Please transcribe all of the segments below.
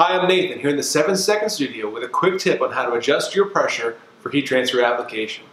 Hi, I'm Nathan here in the 7-Second Studio with a quick tip on how to adjust your pressure for heat transfer application.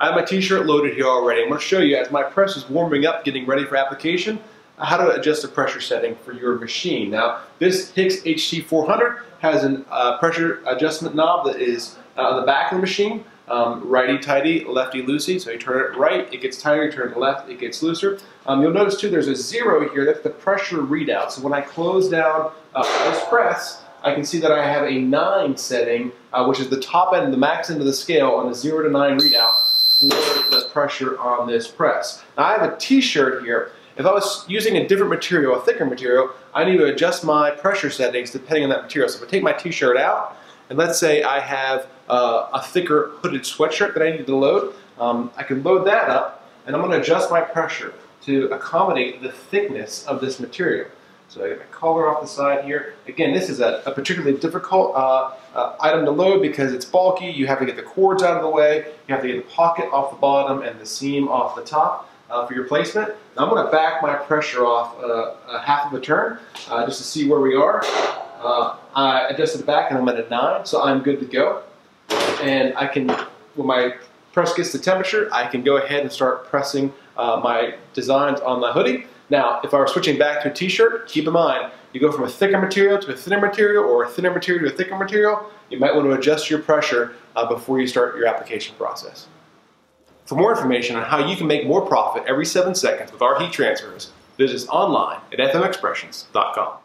I have my t-shirt loaded here already. I'm going to show you as my press is warming up, getting ready for application, how to adjust the pressure setting for your machine. Now, this HIX HC400 has a pressure adjustment knob that is on the back of the machine, righty-tighty, lefty-loosey. So you turn it right, it gets tighter, you turn it left, it gets looser. You'll notice too there's a zero here, that's the pressure readout. So when I close down this press, I can see that I have a 9 setting, which is the top end, the max end of the scale on a 0 to 9 readout for the pressure on this press. Now I have a t-shirt here. If I was using a different material, a thicker material, I need to adjust my pressure settings depending on that material. So if I take my t-shirt out, and let's say I have a thicker hooded sweatshirt that I need to load, I can load that up, and I'm going to adjust my pressure to accommodate the thickness of this material. So I get my collar off the side here. Again, this is a particularly difficult item to load because it's bulky. You have to get the cords out of the way. You have to get the pocket off the bottom and the seam off the top for your placement. Now I'm going to back my pressure off a half of a turn just to see where we are. I adjusted it back and I'm at a 9, so I'm good to go. And I can, when my press gets to temperature, I can go ahead and start pressing my designs on the hoodie. Now, if I were switching back to a t-shirt, keep in mind, you go from a thicker material to a thinner material, or a thinner material to a thicker material, you might want to adjust your pressure before you start your application process. For more information on how you can make more profit every 7 seconds with our heat transfers, visit us online at fmexpressions.com.